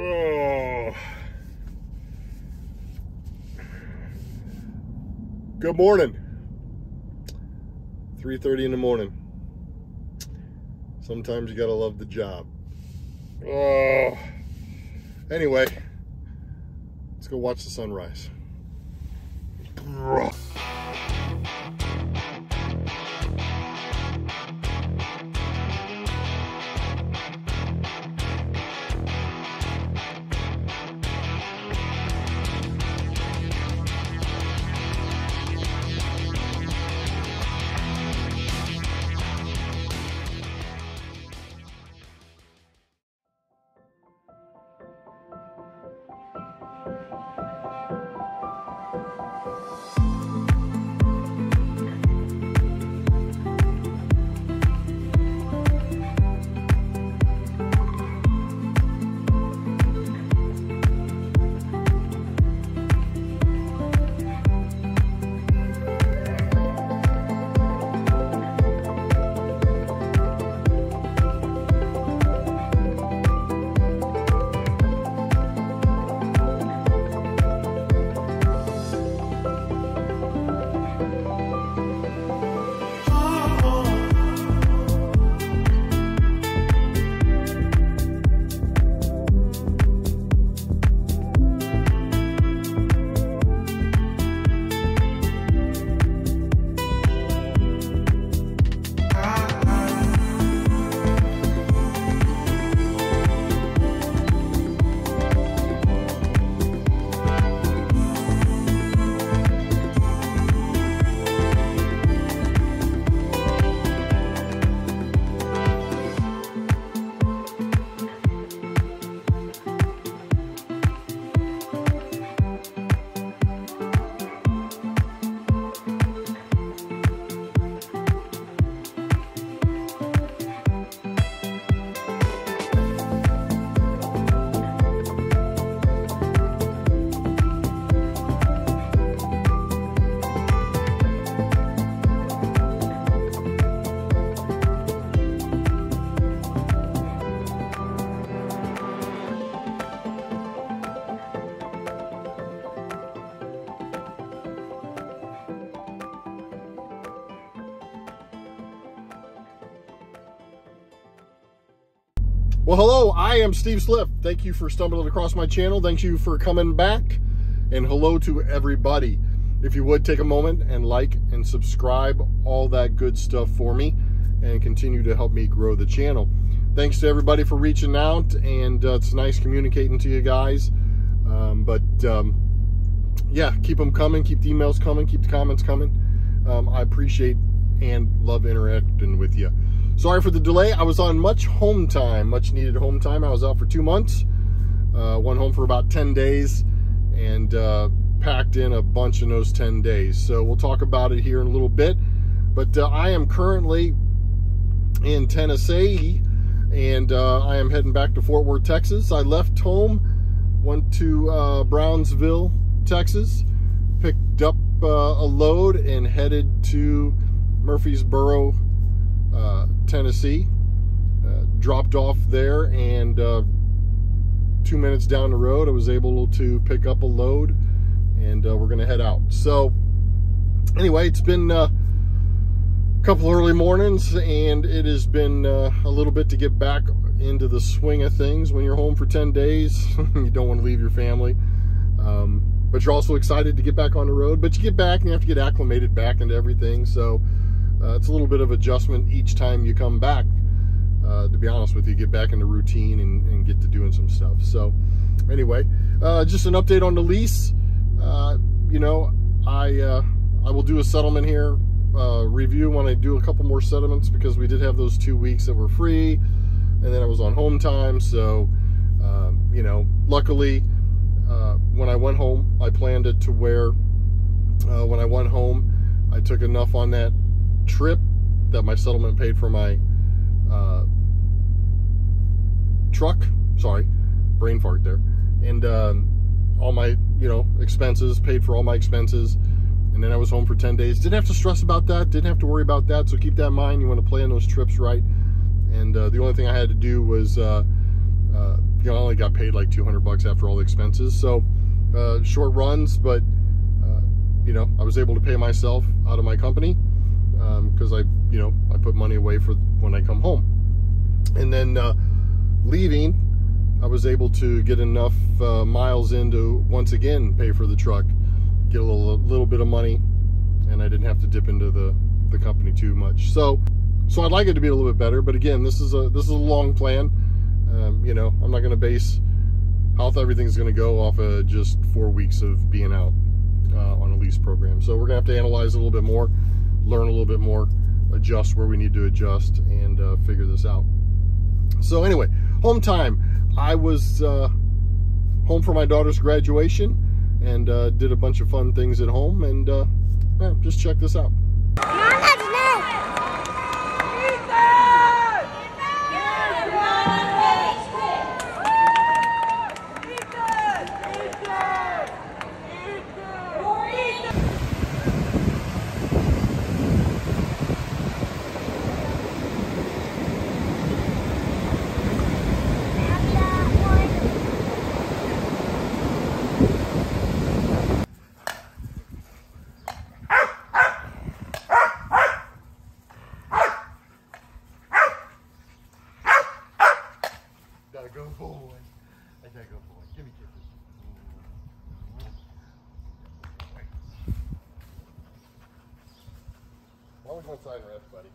Oh. Good morning. 3:30 in the morning. Sometimes you gotta love the job. Oh. Anyway, let's go watch the sunrise. Well, hello, I am Steve Sliff. Thank you for stumbling across my channel. Thank you for coming back, and hello to everybody. If you would, take a moment and like and subscribe, all that good stuff for me, and continue to help me grow the channel. Thanks to everybody for reaching out, and it's nice communicating to you guys. Yeah, keep them coming, keep the emails coming, keep the comments coming. I appreciate and love interacting with you. Sorry for the delay. I was on much home time, much needed home time. I was out for 2 months, went home for about 10 days, and packed in a bunch in those 10 days. So we'll talk about it here in a little bit. But I am currently in Tennessee, and I am heading back to Fort Worth, Texas. I left home, went to Brownsville, Texas, picked up a load, and headed to Murfreesboro, Tennessee, dropped off there, and 2 minutes down the road I was able to pick up a load, and we're gonna head out. So anyway, it's been a couple early mornings, and it has been a little bit to get back into the swing of things. When you're home for 10 days you don't want to leave your family, but you're also excited to get back on the road. But you get back and you have to get acclimated back into everything, so it's a little bit of adjustment each time you come back, to be honest with you. Get back into routine and get to doing some stuff. So anyway, just an update on the lease. You know, I will do a settlement here review when I do a couple more settlements, because we did have those 2 weeks that were free, and then I was on home time. So you know, luckily when I went home, I planned it to where when I went home I took enough on that trip that my settlement paid for my truck, sorry, brain fart there, and all my, you know, expenses, paid for all my expenses, and then I was home for 10 days. Didn't have to stress about that, didn't have to worry about that, so keep that in mind. You want to plan those trips right. And the only thing I had to do was I only got paid like $200 after all the expenses. So short runs, but you know, I was able to pay myself out of my company because I, you know, I put money away for when I come home. And then leaving, I was able to get enough miles in to once again pay for the truck, get a little bit of money, and I didn't have to dip into the company too much. So I'd like it to be a little bit better, but again, this is a long plan. You know, I'm not going to base how everything's going to go off of just 4 weeks of being out on a lease program. So we're going to have to analyze a little bit more, learn a little bit more, adjust where we need to adjust, and figure this out. So anyway, home time. I was home for my daughter's graduation and did a bunch of fun things at home, and yeah, just check this out. Outside ref, buddy.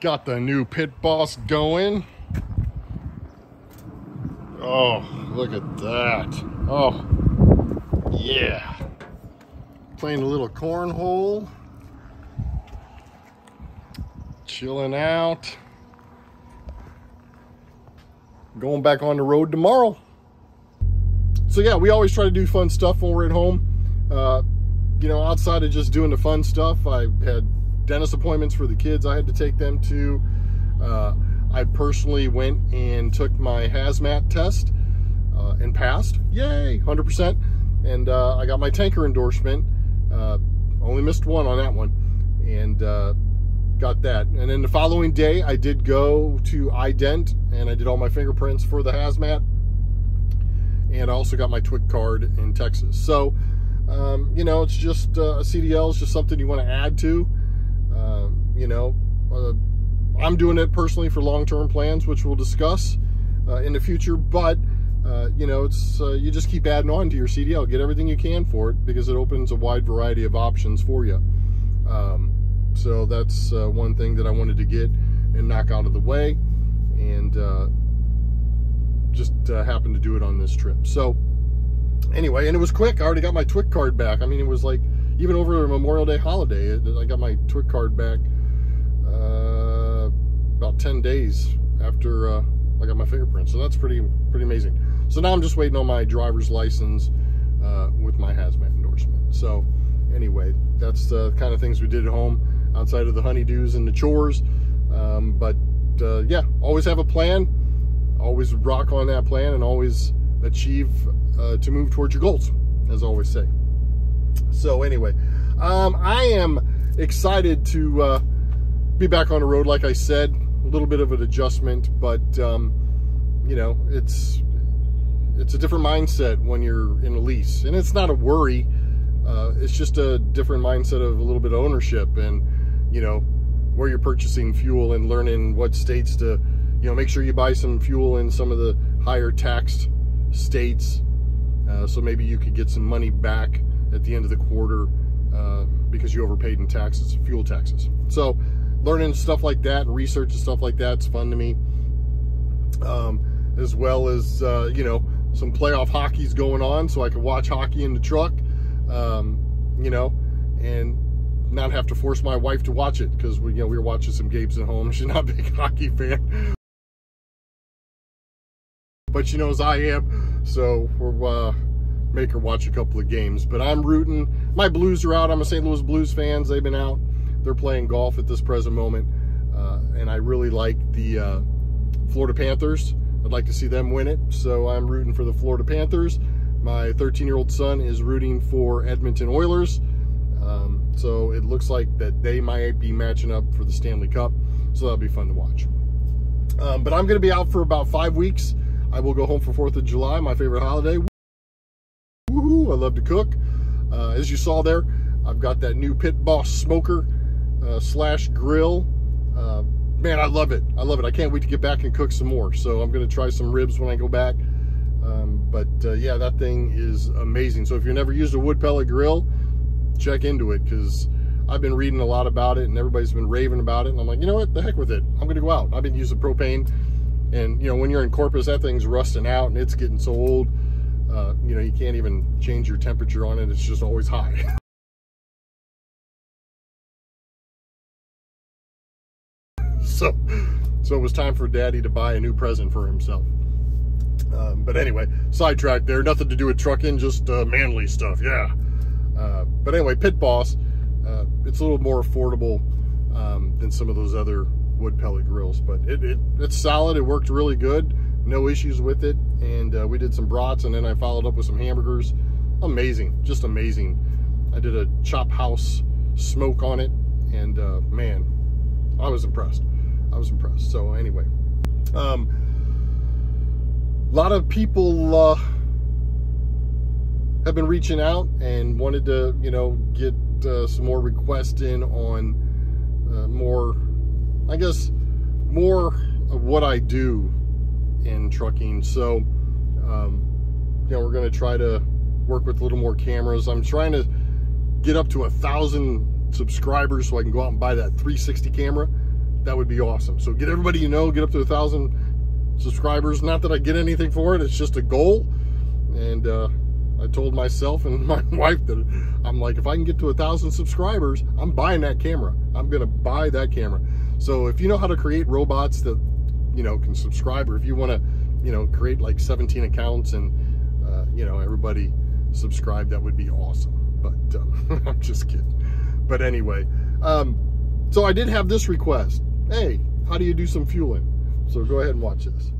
Got the new Pit Boss going. Oh, look at that. Oh, yeah. Playing a little cornhole, chilling out, going back on the road tomorrow. So yeah, we always try to do fun stuff when we're at home. You know, outside of just doing the fun stuff, I had dentist appointments for the kids I had to take them to. I personally went and took my hazmat test and passed, yay, 100%. And I got my tanker endorsement. Only missed one on that one, and got that. And then the following day, I did go to IDENT, and I did all my fingerprints for the hazmat, and I also got my TWIC card in Texas. So, you know, it's just a CDL is just something you want to add to. You know, I'm doing it personally for long-term plans, which we'll discuss in the future, but you know, it's you just keep adding on to your CDL, get everything you can for it, because it opens a wide variety of options for you. So that's one thing that I wanted to get and knock out of the way, and just happened to do it on this trip. So anyway, and it was quick. I already got my TWIC card back. I mean, it was like even over Memorial Day holiday, I got my TWIC card back about 10 days after I got my fingerprints, so that's pretty amazing. So now I'm just waiting on my driver's license with my hazmat endorsement. So anyway, that's the kind of things we did at home outside of the honeydews and the chores. But yeah, always have a plan, always rock on that plan, and always achieve to move towards your goals, as I always say. So anyway, I am excited to be back on the road, like I said. Little bit of an adjustment, but you know, it's a different mindset when you're in a lease, and it's not a worry, it's just a different mindset of a little bit of ownership, and you know, where you're purchasing fuel, and learning what states to, you know, make sure you buy some fuel in some of the higher taxed states, so maybe you could get some money back at the end of the quarter because you overpaid in taxes, fuel taxes. So learning stuff like that and research and stuff like that's fun to me, as well as you know, some playoff hockey's going on, so I can watch hockey in the truck, you know, and not have to force my wife to watch it, because we, you know, we were watching some games at home. She's not a big hockey fan, but she knows I am, so we'll make her watch a couple of games. But I'm rooting. My Blues are out. I'm a St. Louis Blues fan. They've been out. They're playing golf at this present moment, and I really like the Florida Panthers. I'd like to see them win it, so I'm rooting for the Florida Panthers. My 13-year-old son is rooting for Edmonton Oilers, so it looks like that they might be matching up for the Stanley Cup, so that'll be fun to watch. But I'm going to be out for about 5 weeks. I will go home for 4th of July, my favorite holiday. Woohoo! I love to cook. As you saw there, I've got that new Pit Boss smoker slash grill. Man, I love it. I love it. I can't wait to get back and cook some more. So I'm going to try some ribs when I go back. Yeah, that thing is amazing. So if you've never used a wood pellet grill, check into it, because I've been reading a lot about it and everybody's been raving about it. And I'm like, you know what? The heck with it. I'm going to go out. I've been using propane. And, you know, when you're in Corpus, that thing's rusting out and it's getting so old. You know, you can't even change your temperature on it. It's just always high. So it was time for Daddy to buy a new present for himself. But anyway, sidetracked there. Nothing to do with trucking, just manly stuff, yeah. But anyway, Pit Boss, it's a little more affordable than some of those other wood pellet grills. But it's solid. It worked really good. No issues with it. And we did some brats, and then I followed up with some hamburgers. Amazing. Just amazing. I did a chop house smoke on it, and man, I was impressed. I was impressed. So anyway, a lot of people have been reaching out and wanted to, you know, get some more requests in on more, I guess, more of what I do in trucking. So, you know, we're going to try to work with a little more cameras. I'm trying to get up to 1,000 subscribers so I can go out and buy that 360 camera. That would be awesome. So get everybody, you know, get up to 1,000 subscribers. Not that I get anything for it. It's just a goal. And I told myself and my wife that I'm like, if I can get to 1,000 subscribers, I'm buying that camera. I'm going to buy that camera. So if you know how to create robots that, you know, can subscribe, or if you want to, you know, create like 17 accounts and, you know, everybody subscribe, that would be awesome. But I'm just kidding. But anyway, so I did have this request. Hey, how do you do some fueling? So go ahead and watch this.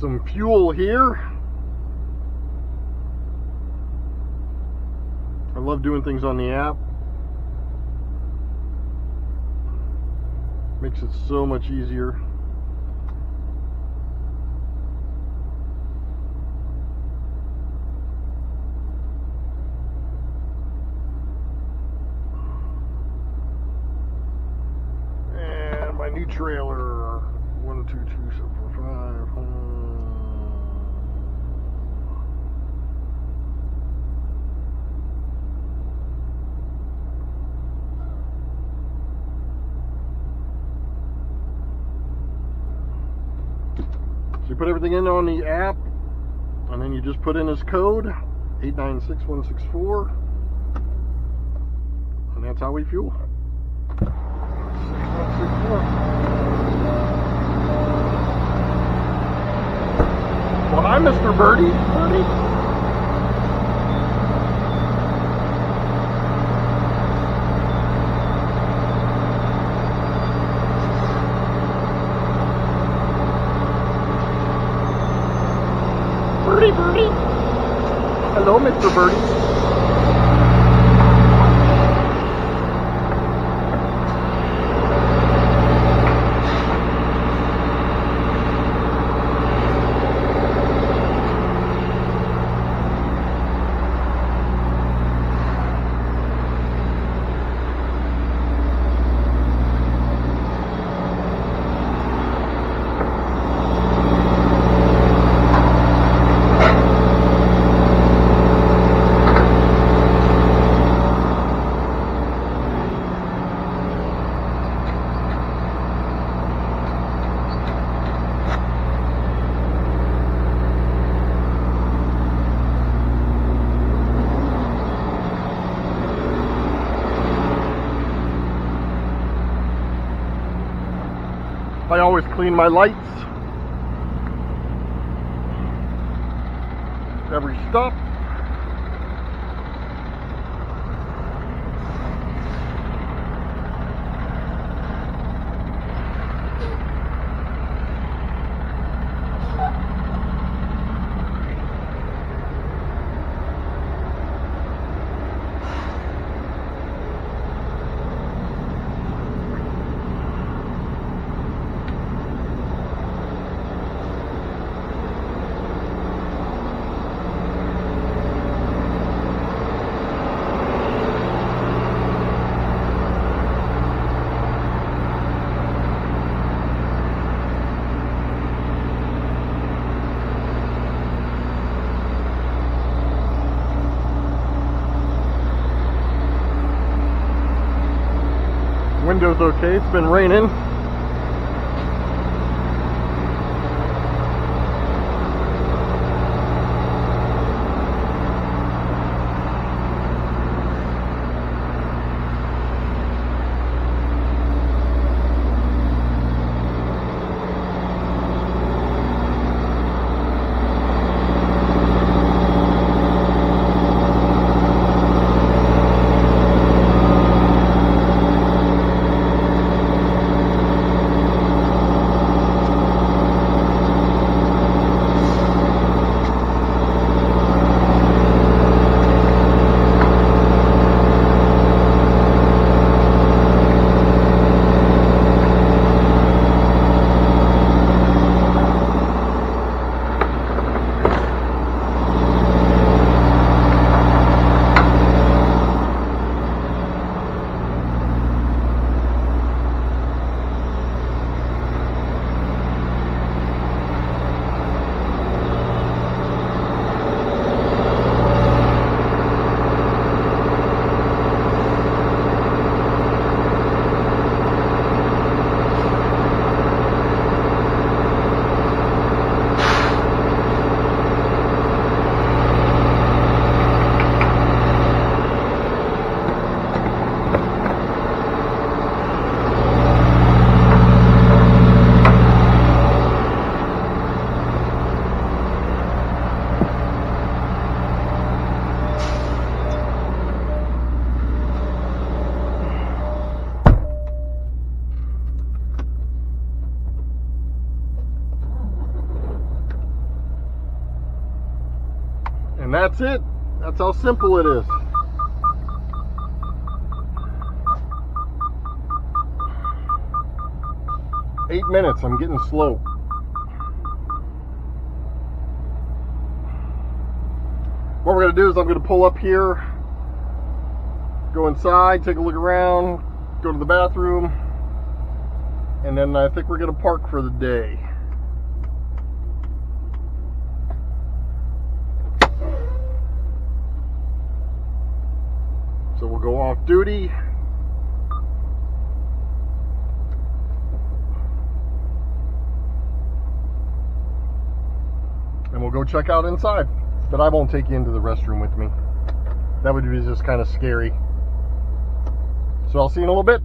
Some fuel here. love doing things on the app. Makes it so much easier. And my new trailer, 122745. So you put everything in on the app, and then you just put in this code, 896164, and that's how we fuel. 6164. Well, hi, Mr. Birdie. Birdie. Birdie. Hello, Mr. Birdie. I always clean my lights every stop. Window's okay, it's been raining. That's it. That's how simple it is. 8 minutes. I'm getting slow. What we're going to do is I'm going to pull up here, go inside, take a look around, go to the bathroom, and then I think we're going to park for the day. So we'll go off duty. And we'll go check out inside. But I won't take you into the restroom with me. That would be just kind of scary. So I'll see you in a little bit.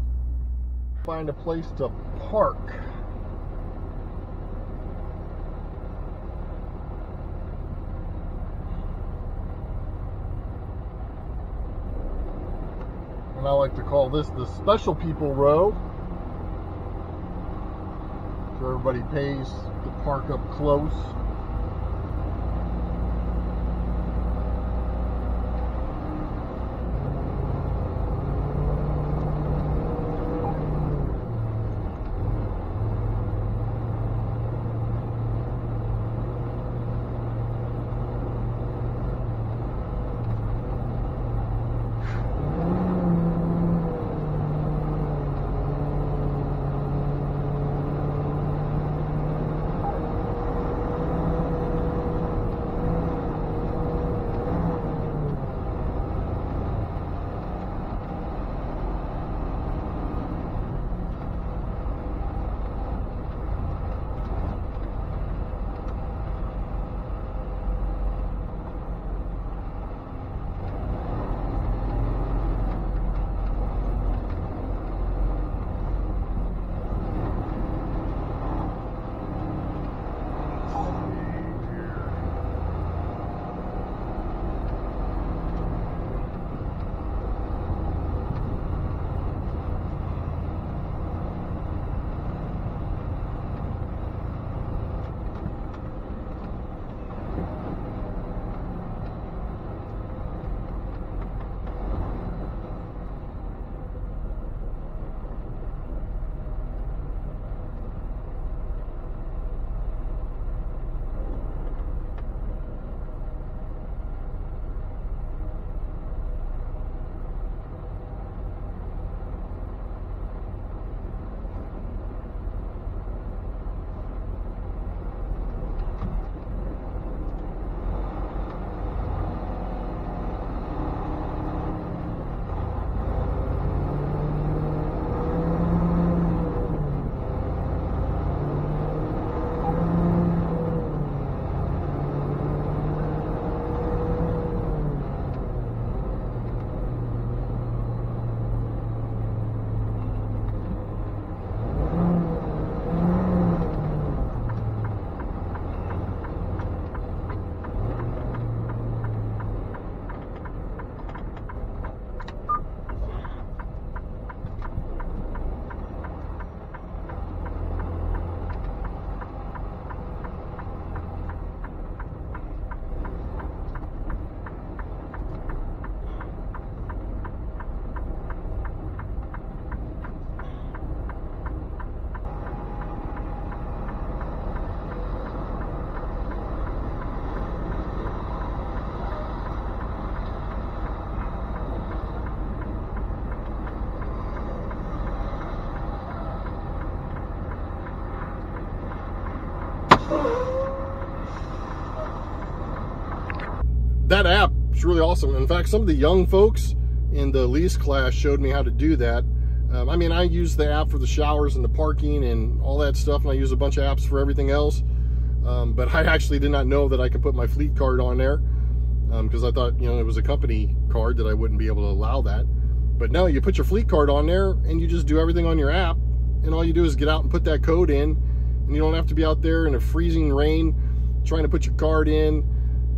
Find a place to park. And I like to call this the special people row. So everybody pays to park up close. That app is really awesome. In fact, some of the young folks in the lease class showed me how to do that. I mean, I use the app for the showers and the parking and all that stuff, and I use a bunch of apps for everything else. But I actually did not know that I could put my fleet card on there because I thought, you know, it was a company card that I wouldn't be able to allow that. But no, you put your fleet card on there and you just do everything on your app, and all you do is get out and put that code in, and you don't have to be out there in a freezing rain trying to put your card in,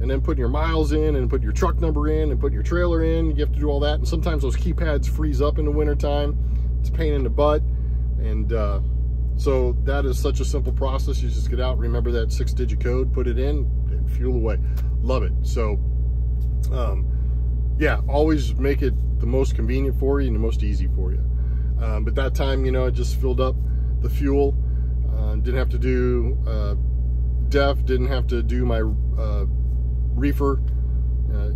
and then putting your miles in, and putting your truck number in, and putting your trailer in. You have to do all that, and sometimes those keypads freeze up in the wintertime. It's a pain in the butt, and so that is such a simple process. You just get out, remember that 6-digit code, put it in, and fuel away. Love it. So, yeah, always make it the most convenient for you and the most easy for you. But that time, you know, it just filled up the fuel. Didn't have to do DEF, didn't have to do my reefer.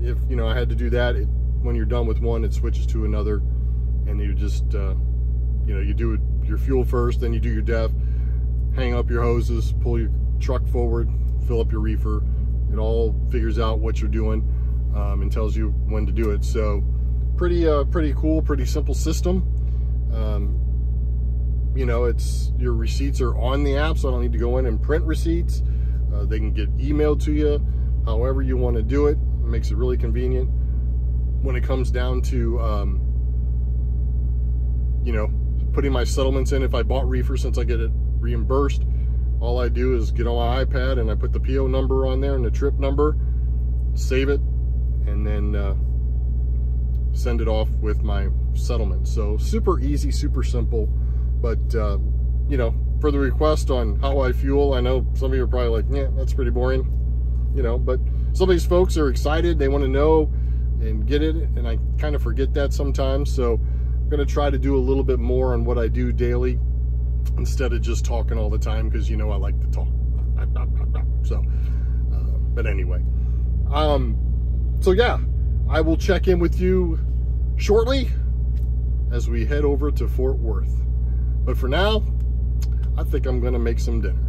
If you know I had to do that, when you're done with one, it switches to another, and you just you do your fuel first, then you do your DEF, hang up your hoses, pull your truck forward, fill up your reefer. It all figures out what you're doing and tells you when to do it. So pretty cool, pretty simple system. Your receipts are on the app, so I don't need to go in and print receipts. They can get emailed to you however you want to do it. It makes it really convenient. When it comes down to putting my settlements in, if I bought reefer, since I get it reimbursed, all I do is get on my iPad and I put the PO number on there and the trip number, save it, and then send it off with my settlement. So super easy, super simple. But for the request on how I fuel, I know some of you are probably like, yeah, that's pretty boring, but some of these folks are excited, they want to know and get it, and I kind of forget that sometimes. So I'm going to try to do a little bit more on what I do daily instead of just talking all the time, because I like to talk. So but anyway, so yeah, I will check in with you shortly as we head over to Fort Worth. But for now, I think I'm going to make some dinner.